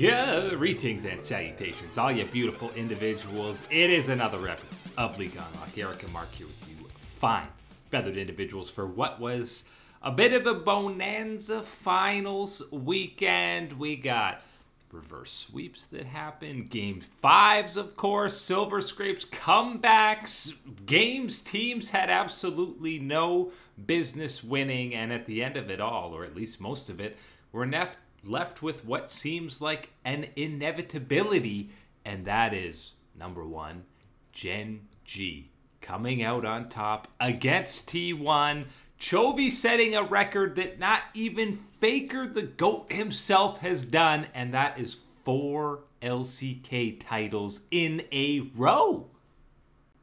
Greetings and salutations, all you beautiful individuals. It is another rep of League on Lock. Eric and Mark here with you, fine feathered individuals, for what was a bit of a bonanza finals weekend. We got reverse sweeps that happened, game fives, of course, silver scrapes, comebacks, games teams had absolutely no business winning, and at the end of it all, or at least most of it, we're left with what seems like an inevitability, and that is number one, Gen.G coming out on top against T1. Chovy setting a record that not even Faker the GOAT himself has done, and that is 4 LCK titles in a row.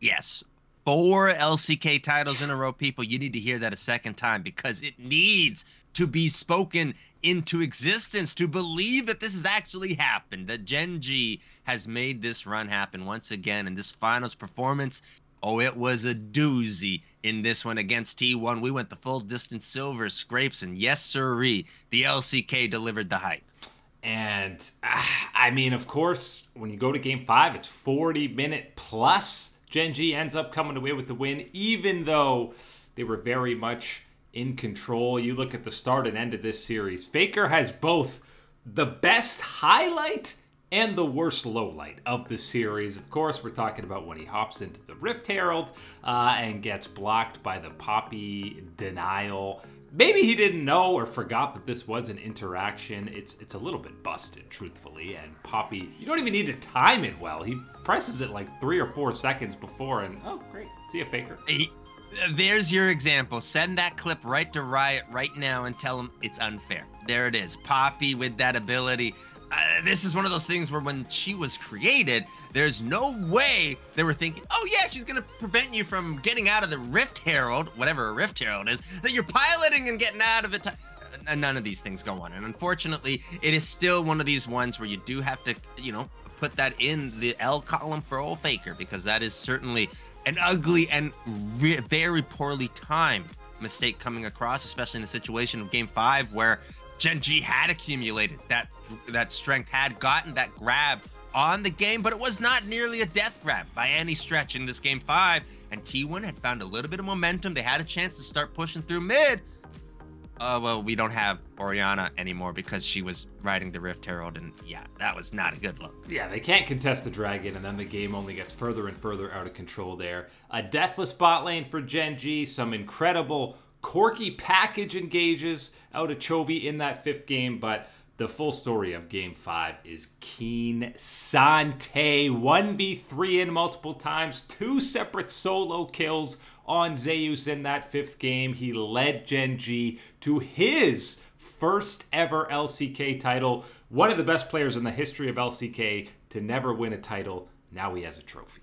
Yes, 4 LCK titles in a row, people. You need to hear that a second time because it needs to be spoken into existence to believe that this has actually happened, that Gen.G has made this run happen once again. And this finals performance, oh, it was a doozy in this one against T1. We went the full distance, silver scrapes, and yes, sirree, the LCK delivered the hype. And, I mean, of course, when you go to Game 5, it's 40-minute plus. Gen.G ends up coming away with the win, even though they were very much in control. You look at the start and end of this series, Faker has both the best highlight and the worst lowlight of the series. Of course, we're talking about when he hops into the Rift Herald and gets blocked by the Poppy denial. Maybe he didn't know or forgot that this was an interaction. It's a little bit busted, truthfully. And Poppy, you don't even need to time it well. He presses it like 3 or 4 seconds before, and oh, great. See ya, Faker. There's your example. Send that clip right to Riot right now and tell him it's unfair. There it is. Poppy with that ability. This is one of those things where when she was created, there's no way they were thinking, oh yeah, she's gonna prevent you from getting out of the Rift Herald, whatever a Rift Herald is, that you're piloting and getting out of it. None of these things go on. And unfortunately, it is still one of these ones where you do have to, you know, put that in the L column for old Faker, because that is certainly an ugly and very poorly timed mistake coming across, especially in a situation of Game 5 where Gen.G had accumulated that strength, had gotten that grab on the game, but it was not nearly a death grab by any stretch in this Game 5, and T1 had found a little bit of momentum. They had a chance to start pushing through mid. Well, we don't have Orianna anymore because she was riding the Rift Herald, and yeah, that was not a good look. Yeah, they can't contest the dragon, and then the game only gets further and further out of control there. A deathless bot lane for Gen.G, some incredible quirky package engages out of Chovy in that 5th game, but the full story of Game 5 is K'Sante 1v3 in multiple times, 2 separate solo kills on Zeus in that 5th game. He led Gen.G to his first ever LCK title, one of the best players in the history of LCK to never win a title. Now he has a trophy.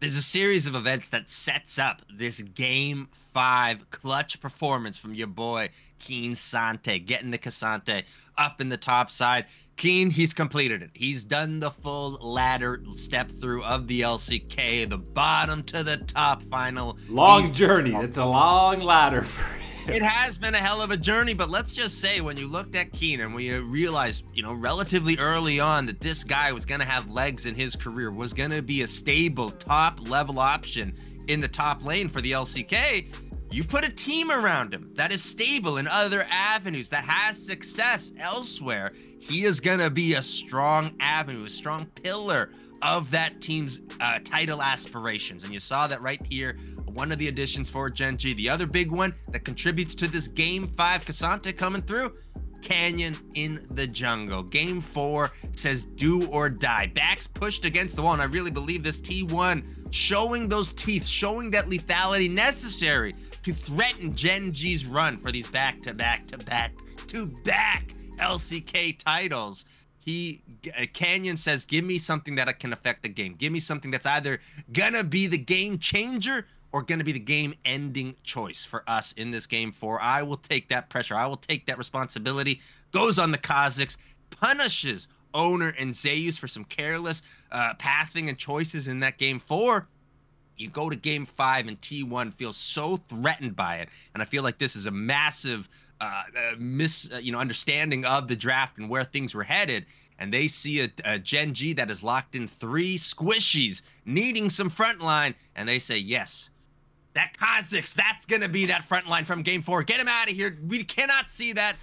There's a series of events that sets up this Game 5 clutch performance from your boy, K'Sante, getting the K'Sante up in the top side. Kiin, he's completed it. He's done the full ladder step through of the LCK, the bottom to the top final. Long journey. It's a long ladder for him. It has been a hell of a journey, but let's just say when you looked at Kiin and we realized, you know, relatively early on that this guy was going to have legs in his career, was going to be a stable top-level option in the top lane for the LCK, you put a team around him that is stable in other avenues, that has success elsewhere. He is going to be a strong avenue, a strong pillar of that team's title aspirations. And you saw that right here, one of the additions for Gen.G. The other big one that contributes to this Game 5, K'Sante coming through, Canyon in the jungle. Game 4 says do or die. Backs pushed against the wall, and I really believe this T1 showing those teeth, showing that lethality necessary to threaten Gen.G's run for these back-to-back LCK titles. Canyon says, give me something that can affect the game. Give me something that's either gonna be the game changer or gonna be the game ending choice for us in this Game 4. I will take that pressure. I will take that responsibility. Goes on the Kha'Zix, punishes Owner and Zeus for some careless pathing and choices in that Game 4. You go to Game 5 and T1 feels so threatened by it. And I feel like this is a massive misunderstanding of the draft and where things were headed. and they see a Gen.G that is locked in 3 squishies, needing some frontline, and they say, yes, that Kha'Zix, that's gonna be that frontline from game 4. Get him out of here. We cannot see that.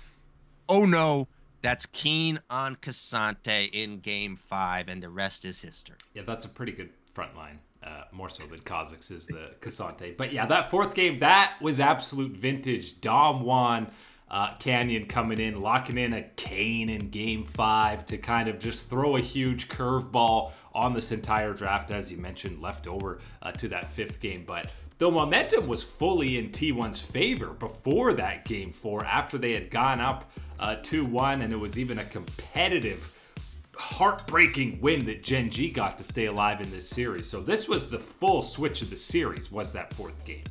Oh no, that's Kiin on K'Sante in game 5, and the rest is history. Yeah, that's a pretty good frontline. More so than Kha'Zix is the K'Sante. But yeah, that 4th game, that was absolute vintage. Dom won, Canyon coming in, locking in a Kane in game 5 to kind of just throw a huge curveball on this entire draft, as you mentioned, left over to that 5th game. But the momentum was fully in T1's favor before that game 4, after they had gone up 2-1, and it was even a competitive, heartbreaking win that Gen.G got to stay alive in this series. So this was the full switch of the series, was that 4th game.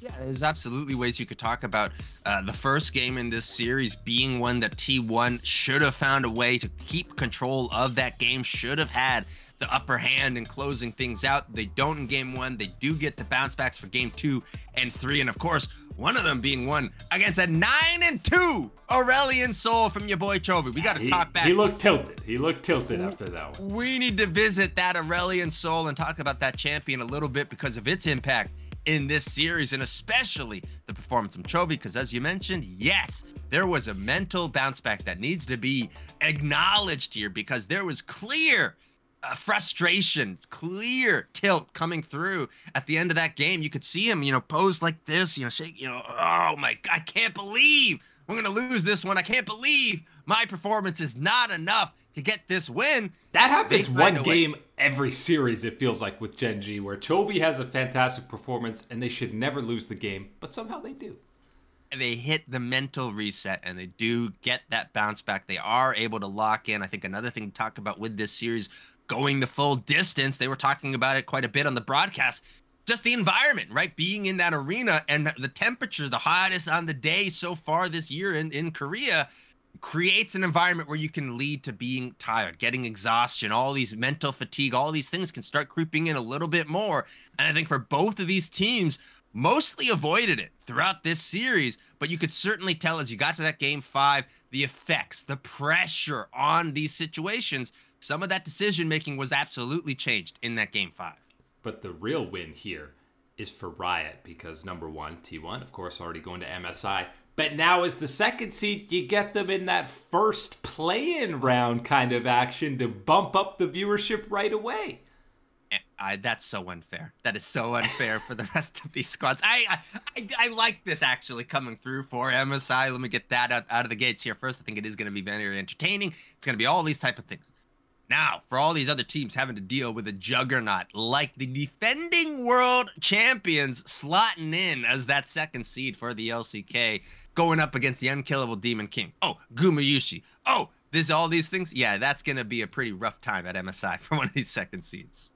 Yeah, there's absolutely ways you could talk about the 1st game in this series being one that T1 should have found a way to keep control of. That game should have had the upper hand in closing things out. They don't in game 1. They do get the bounce backs for game 2 and 3. And of course, one of them being won against a 9-2 Aurelion Sol from your boy Chovy. We got to talk back. He looked tilted. He looked tilted after that one. We need to visit that Aurelion Sol and talk about that champion a little bit because of its impact in this series, and especially the performance from Chovy, because as you mentioned, yes, there was a mental bounce back that needs to be acknowledged here, because there was clear frustration, clear tilt coming through at the end of that game. You could see him, you know, pose like this, you know, shake, you know, oh my, I can't believe we're gonna lose this one. I can't believe my performance is not enough to get this win. That happens one game every series, it feels like, with Gen.G, where Chovy has a fantastic performance and they should never lose the game, but somehow they do. And they hit the mental reset and they do get that bounce back. They are able to lock in. I think another thing to talk about with this series, going the full distance, they were talking about it quite a bit on the broadcast, just the environment, right? Being in that arena and the temperature, the hottest on the day so far this year in Korea, creates an environment where you can lead to being tired, getting exhaustion, all these mental fatigue, all these things can start creeping in a little bit more. And I think for both of these teams, mostly avoided it throughout this series, but you could certainly tell as you got to that game 5, the effects, the pressure on these situations, some of that decision-making was absolutely changed in that game 5. But the real win here is for Riot, because number 1, T1, of course, already going to MSI. But now as the 2nd seed, you get them in that first play-in round kind of action to bump up the viewership right away. That's so unfair. That is so unfair for the rest of these squads. I like this actually coming through for MSI. Let me get that out of the gates here first. I think it is going to be very entertaining. It's going to be all these type of things. Now, for all these other teams having to deal with a juggernaut like the defending world champions slotting in as that 2nd seed for the LCK, going up against the unkillable Demon King. Oh, Gumayushi. Oh, there's all these things. Yeah, that's going to be a pretty rough time at MSI for one of these 2nd seeds.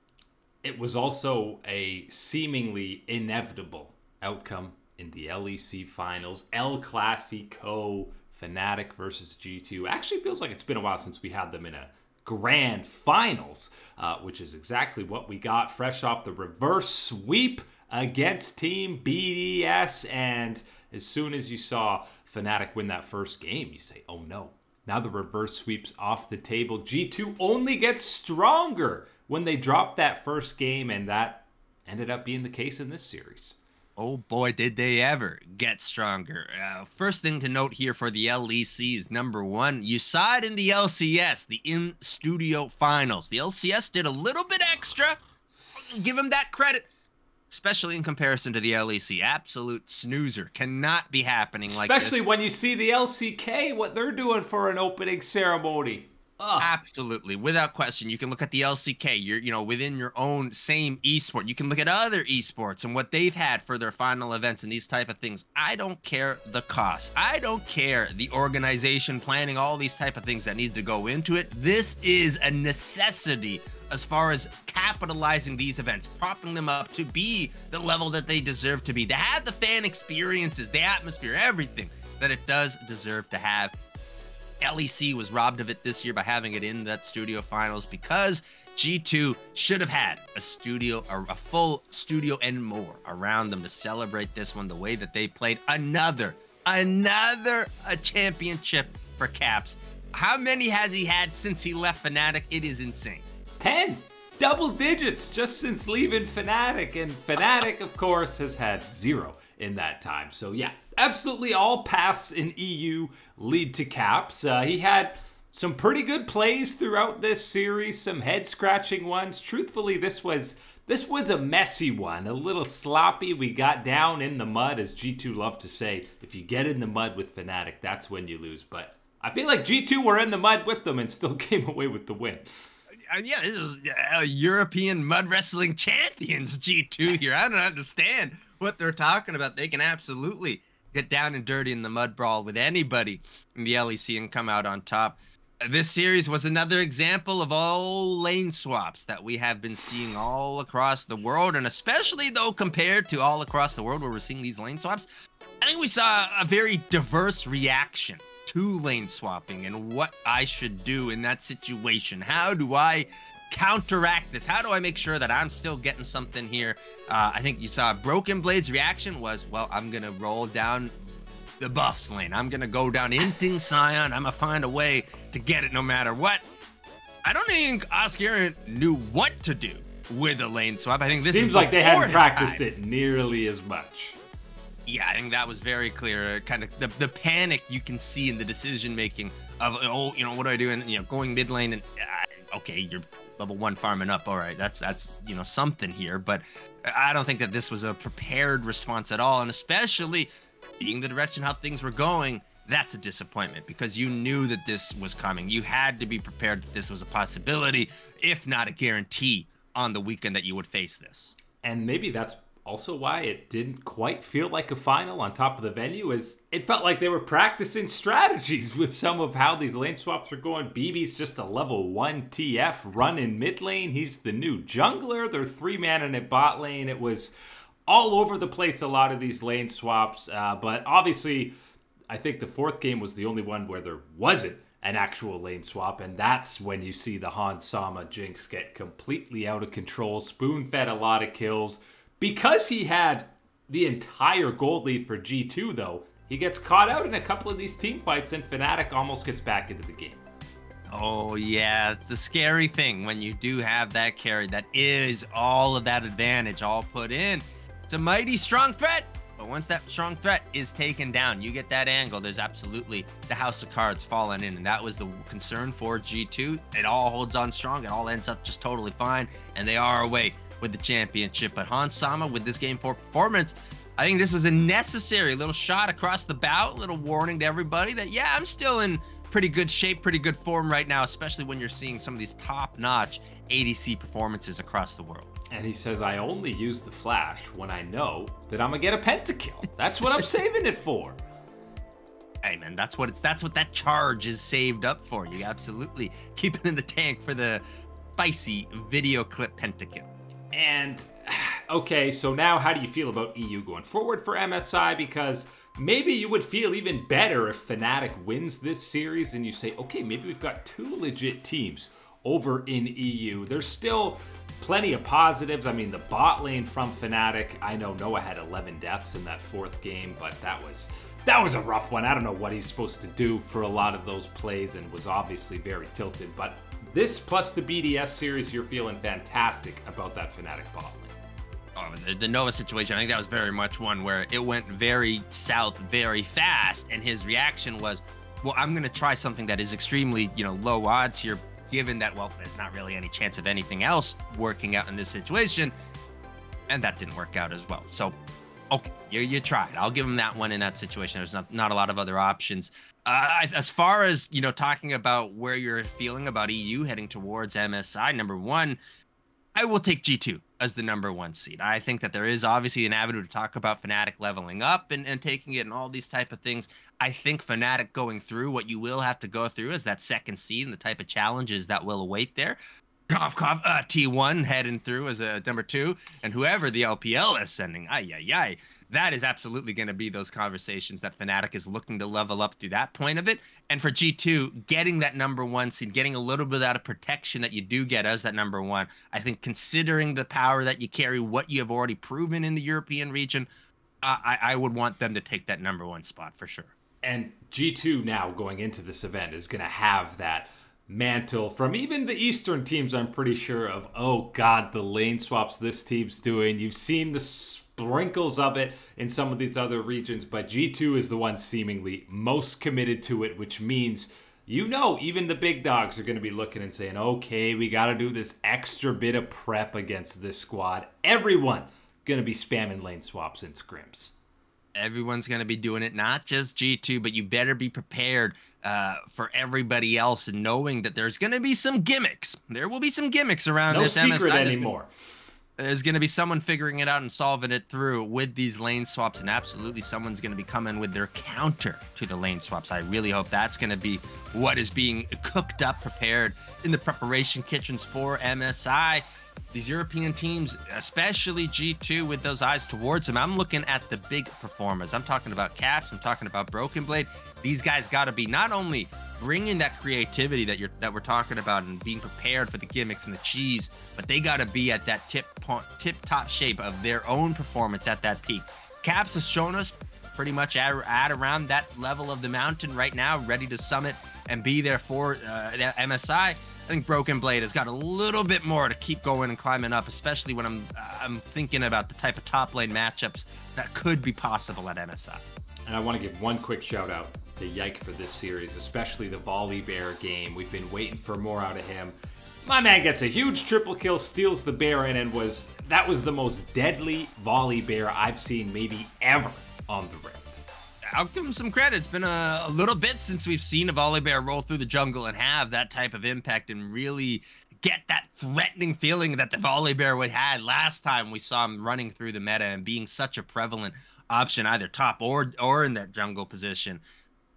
It was also a seemingly inevitable outcome in the LEC finals. El Clasico, Fnatic versus G2. Actually feels like it's been a while since we had them in a grand finals, which is exactly what we got, fresh off the reverse sweep against Team BDS. And as soon as you saw Fnatic win that 1st game, you say, oh no, now the reverse sweep's off the table. G2 only gets stronger when they dropped that 1st game, and that ended up being the case in this series. Oh boy, did they ever get stronger. First thing to note here for the LEC is number 1. You saw it in the LCS, the in-studio finals. The LCS did a little bit extra. Give them that credit, especially in comparison to the LEC. Absolute snoozer. Cannot be happening like this. Especially when you see the LCK, what they're doing for an opening ceremony. Ugh. Absolutely, without question. You can look at the LCK, you know, within your own same esport. You can look at other esports and what they've had for their final events and these type of things. I don't care the cost. I don't care the organization, planning, all these type of things that need to go into it. This is a necessity as far as capitalizing these events, propping them up to be the level that they deserve to be, to have the fan experiences, the atmosphere, everything that it does deserve to have. LEC was robbed of it this year by having it in that studio finals, because G2 should have had a studio, a full studio and more around them to celebrate this one, the way that they played. Another championship for Caps. How many has he had since he left Fnatic? It is insane. 10. Double digits just since leaving Fnatic. And Fnatic, of course, has had 0 in that time. So, yeah, absolutely all paths in EU lead to Caps. He had some pretty good plays throughout this series, some head-scratching ones. Truthfully, this was a messy one, a little sloppy. We got down in the mud, as G2 love to say. If you get in the mud with Fnatic, that's when you lose. But I feel like G2 were in the mud with them and still came away with the win. Yeah, this is European mud wrestling champions, G2 here. I don't understand what they're talking about. They can absolutely get down and dirty in the mud brawl with anybody in the LEC and come out on top. This series was another example of all lane swaps that we have been seeing all across the world. And especially, though, compared to all across the world where we're seeing these lane swaps, I think we saw a very diverse reaction to lane swapping and what I should do in that situation. How do I counteract this? How do I make sure that I'm still getting something here? I think you saw Broken Blade's reaction was, well, I'm going to roll down the buffs lane. I'm going to go down Inting Scion. I'm going to find a way to get it no matter what. I don't think Oscarion knew what to do with a lane swap. I think this seems like they hadn't practiced it nearly as much. Yeah, I think that was very clear. Kind of the panic you can see in the decision making of, oh, you know, what do I do? And, you know, going mid lane and, okay, you're level 1 farming up. All right, that's, you know, something here. But I don't think that this was a prepared response at all. And especially seeing the direction how things were going, that's a disappointment because you knew that this was coming. You had to be prepared that this was a possibility, if not a guarantee, on the weekend that you would face this. And maybe that's also why it didn't quite feel like a final on top of the venue, is it felt like they were practicing strategies with some of how these lane swaps were going. BB's just a level 1 TF running mid lane. He's the new jungler. They're 3-man in a bot lane. It was all over the place, a lot of these lane swaps. But obviously, I think the 4th game was the only one where there wasn't an actual lane swap, and that's when you see the Hans Sama jinx get completely out of control. Spoon-fed a lot of kills. Because he had the entire gold lead for G2, though, he gets caught out in a couple of these team fights, and Fnatic almost gets back into the game. Oh, yeah. It's the scary thing when you do have that carry. That is all of that advantage all put in. It's a mighty strong threat. But once that strong threat is taken down, you get that angle, there's absolutely the house of cards falling in. And that was the concern for G2. It all holds on strong. It all ends up just totally fine. And they are away with the championship. But Hans Sama, with this game 4 performance, I think this was a necessary little shot across the bow, little warning to everybody that, yeah, I'm still in pretty good shape, pretty good form right now, especially when you're seeing some of these top-notch ADC performances across the world. And he says, I only use the flash when I know that I'm gonna get a pentakill. That's what I'm saving it for. Hey, man, that's what that charge is saved up for. You absolutely keep it in the tank for the spicy video clip pentakill. And, okay, so now how do you feel about EU going forward for MSI? Because maybe you would feel even better if Fnatic wins this series and you say, okay, maybe we've got 2 legit teams over in EU. There's still plenty of positives. I mean, the bot lane from Fnatic, I know Noah had 11 deaths in that 4th game, but that was a rough one. I don't know what he's supposed to do for a lot of those plays and was obviously very tilted, but this plus the BDS series, you're feeling fantastic about that Fnatic bot lane. Oh, the Nova situation, I think that was very much one where it went very south very fast, and his reaction was, well, I'm going to try something that is extremely, you know, low odds here, given that, well, there's not really any chance of anything else working out in this situation, and that didn't work out as well. So, okay, you tried. I'll give him that one in that situation. There's not a lot of other options. As far as, you know, talking about where you're feeling about EU heading towards MSI, number 1, I will take G2 as the number 1 seed. I think that there is obviously an avenue to talk about Fnatic leveling up and taking it and all these type of things. I think Fnatic going through what you will have to go through as that 2nd seed and the type of challenges that will await there. Cough, cough, T1 heading through as a number 2, and whoever the LPL is sending, ay, ay, ay. That is absolutely going to be those conversations that Fnatic is looking to level up through that point of it. And for G2, getting that number 1 seed, getting a little bit out of protection that you do get as that number 1, I think considering the power that you carry, what you have already proven in the European region, I would want them to take that number 1 spot for sure. And G2 now going into this event is going to have that mantle from even the Eastern teams, I'm pretty sure, of, oh God, the lane swaps this team's doing. You've seen the sprinkles of it in some of these other regions, but G2 is the one seemingly most committed to it, which means, you know, even the big dogs are going to be looking and saying, okay, we got to do this extra bit of prep against this squad. Everyone going to be spamming lane swaps and scrims. Everyone's going to be doing it, not just G2, but you better be prepared for everybody else and knowing that there's going to be some gimmicks. There will be some gimmicks around this MSI. No secret anymore. There's going to be someone figuring it out and solving it through with these lane swaps, and absolutely someone's going to be coming with their counter to the lane swaps. I really hope that's going to be what is being cooked up, prepared in the preparation kitchens for MSI. These European teams, especially G2, with those eyes towards them. I'm looking at the big performers. I'm talking about Caps. I'm talking about Broken Blade. These guys got to be not only bringing that creativity that we're talking about and being prepared for the gimmicks and the cheese, but they got to be at that tip top shape of their own performance at that peak. Caps has shown us pretty much at around that level of the mountain right now, ready to summit and be there for MSI. I think Broken Blade has got a little bit more to keep going and climbing up, especially when I'm thinking about the type of top lane matchups that could be possible at MSI. And I want to give one quick shout out to Yike for this series, especially the Volibear game. We've been waiting for more out of him. My man gets a huge triple kill, steals the Baron, and that was the most deadly Volibear I've seen maybe ever on the Rift. I'll give him some credit. It's been a little bit since we've seen a Volibear roll through the jungle and have that type of impact and really get that threatening feeling that the Volibear would had last time we saw him running through the meta and being such a prevalent option, either top or in that jungle position.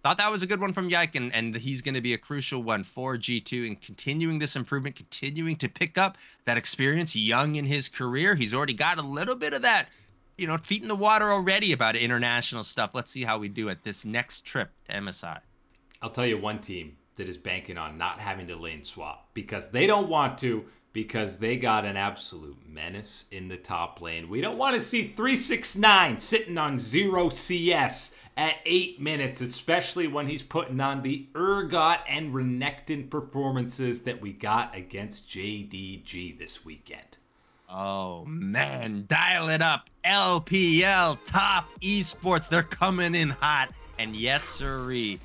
Thought that was a good one from Yike, and he's going to be a crucial one for G2 in continuing this improvement, continuing to pick up that experience. Young in his career, he's already got a little bit of that, you know, feet in the water already about international stuff. Let's see how we do at this next trip to MSI. I'll tell you one team that is banking on not having to lane swap because they don't want to, because they got an absolute menace in the top lane. We don't want to see 369 sitting on 0 CS at 8 minutes, especially when he's putting on the Urgot and Renekton performances that we got against JDG this weekend. Oh man, dial it up. LPL, Top Esports, they're coming in hot. And yes, sirree,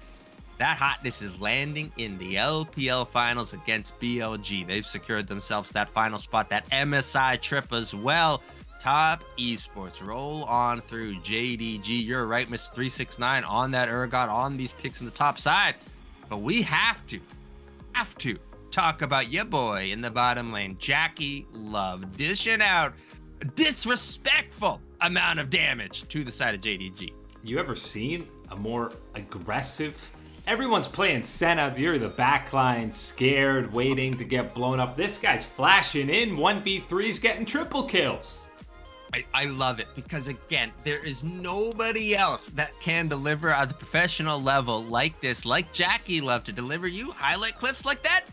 that hotness is landing in the LPL finals against BLG. They've secured themselves that final spot, that MSI trip as well. Top Esports roll on through JDG. You're right, Mr. 369, on that Urgot, on these picks in the top side. But we have to talk about your boy in the bottom lane, Jackie Love, dishing out a disrespectful amount of damage to the side of JDG. You ever seen a more aggressive? Everyone's playing Senna. You're the backline, scared, waiting to get blown up. This guy's flashing in 1v3s, getting triple kills. I love it because, again, there is nobody else that can deliver at the professional level like this, like Jackie Love, to deliver you highlight clips like that.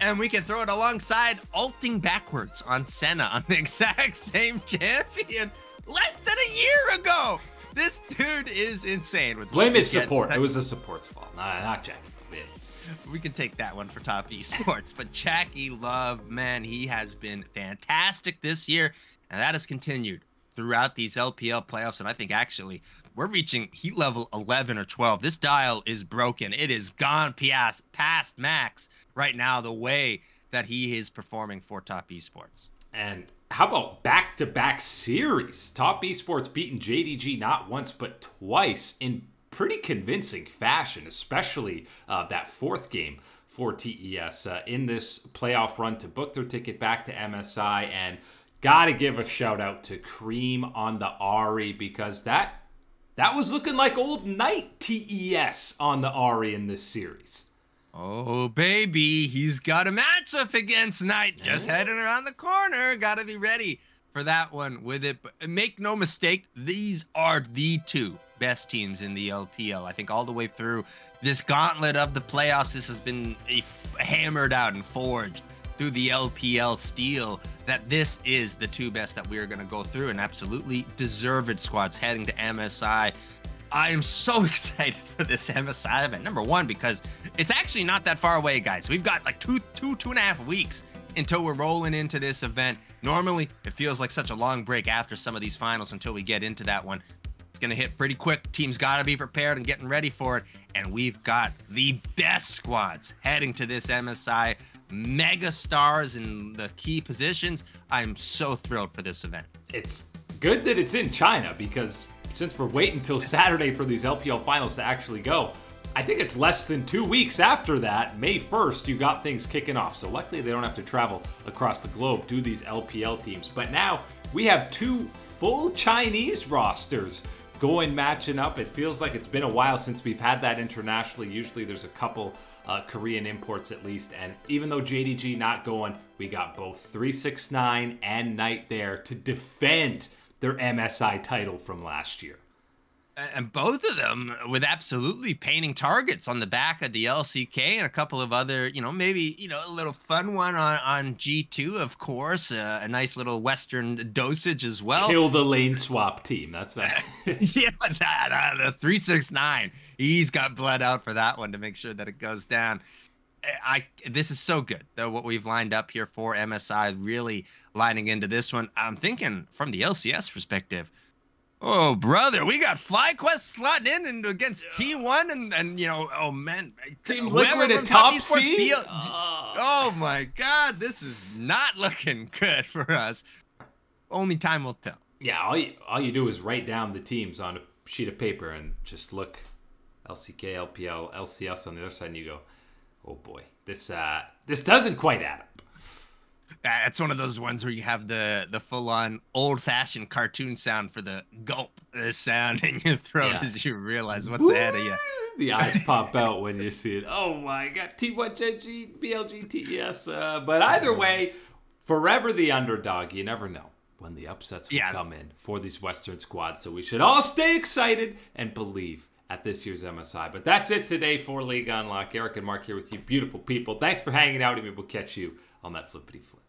And we can throw it alongside ulting backwards on Senna, on the exact same champion less than a year ago. This dude is insane. With blame his support. It was the support's fault, not Jackie. We can take that one for Top Esports. But Jackie Love, man, he has been fantastic this year. And that has continued throughout these LPL playoffs. And I think actually we're reaching heat level 11 or 12. This dial is broken. It is gone past max right now, the way that he is performing for Top Esports. And how about back-to-back series? Top Esports beating JDG not once but twice in pretty convincing fashion, especially that fourth game for TES in this playoff run to book their ticket back to MSI. And gotta give a shout out to Cream on the Ahri, because that was looking like old Knight TES on the Ahri in this series. Oh baby, he's got a matchup against Knight just heading around the corner. Gotta be ready for that one with it. But make no mistake, these are the two best teams in the LPL. I think all the way through this gauntlet of the playoffs, this has been hammered out and forged through the LPL steel that this is the two best that we are going to go through, and absolutely deserved squads heading to MSI. I am so excited for this MSI event. Number one, because it's actually not that far away, guys. We've got like two and a half weeks until we're rolling into this event. Normally, it feels like such a long break after some of these finals until we get into that one. It's gonna hit pretty quick. Teams gotta be prepared and getting ready for it. And we've got the best squads heading to this MSI. Mega stars in the key positions. I'm so thrilled for this event. It's good that it's in China, because since we're waiting till Saturday for these LPL finals to actually go, I think it's less than 2 weeks after that, May 1st, you got things kicking off. So luckily they don't have to travel across the globe, do these LPL teams. But now we have two full Chinese rosters going matching up. It feels like it's been a while since we've had that internationally. Usually there's a couple Korean imports at least. And even though JDG not going, we got both 369 and Knight there to defend their MSI title from last year. And both of them with absolutely painting targets on the back of the LCK and a couple of other, you know, maybe, you know, a little fun one on G2, of course, a nice little Western dosage as well. Kill the lane swap team. That's that. Yeah, the 369. He's got bled out for that one to make sure that it goes down. This is so good, though, what we've lined up here for MSI, really lining into this one. I'm thinking from the LCS perspective, oh, brother, we got FlyQuest slotting in and against T1 and you know, oh, man. Team Liquid at top seed? Oh, my God. This is not looking good for us. Only time will tell. Yeah, all you do is write down the teams on a sheet of paper and just look. LCK, LPL, LCS on the other side, and you go, oh, boy. This doesn't quite add up. That's one of those ones where you have the full-on old-fashioned cartoon sound for the gulp sound in your throat as you realize what's ahead of you. The eyes pop out when you see it. Oh, my God. T1, Gen.G, BLG, TES. But either way, forever the underdog. You never know when the upsets will come in for these Western squads. So we should all stay excited and believe at this year's MSI. But that's it today for League on Lock. Eric and Mark here with you, beautiful people. Thanks for hanging out with me. We'll catch you on that flippity flip.